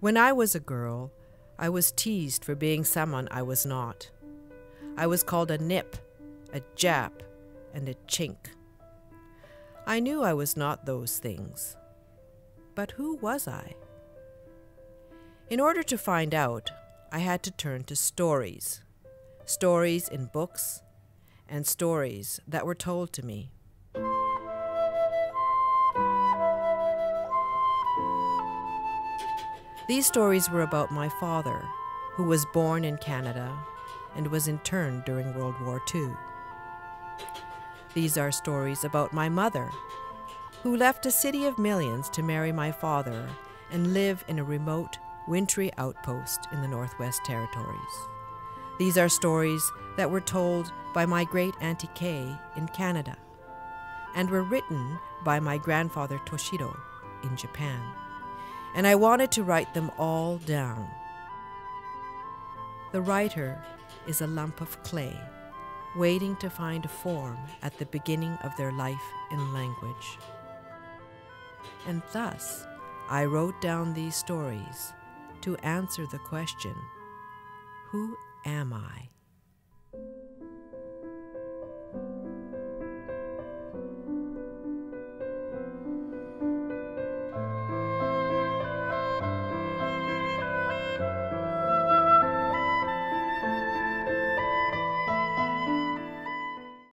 When I was a girl, I was teased for being someone I was not. I was called a nip, a Jap, and a chink. I knew I was not those things. But who was I? In order to find out, I had to turn to stories. Stories in books, and stories that were told to me. These stories were about my father, who was born in Canada and was interned during World War II. These are stories about my mother, who left a city of millions to marry my father and live in a remote, wintry outpost in the Northwest Territories. These are stories that were told by my great Auntie Kay in Canada and were written by my grandfather Toshiro in Japan. And I wanted to write them all down. The writer is a lump of clay, waiting to find a form at the beginning of their life in language. And thus, I wrote down these stories to answer the question, who am I?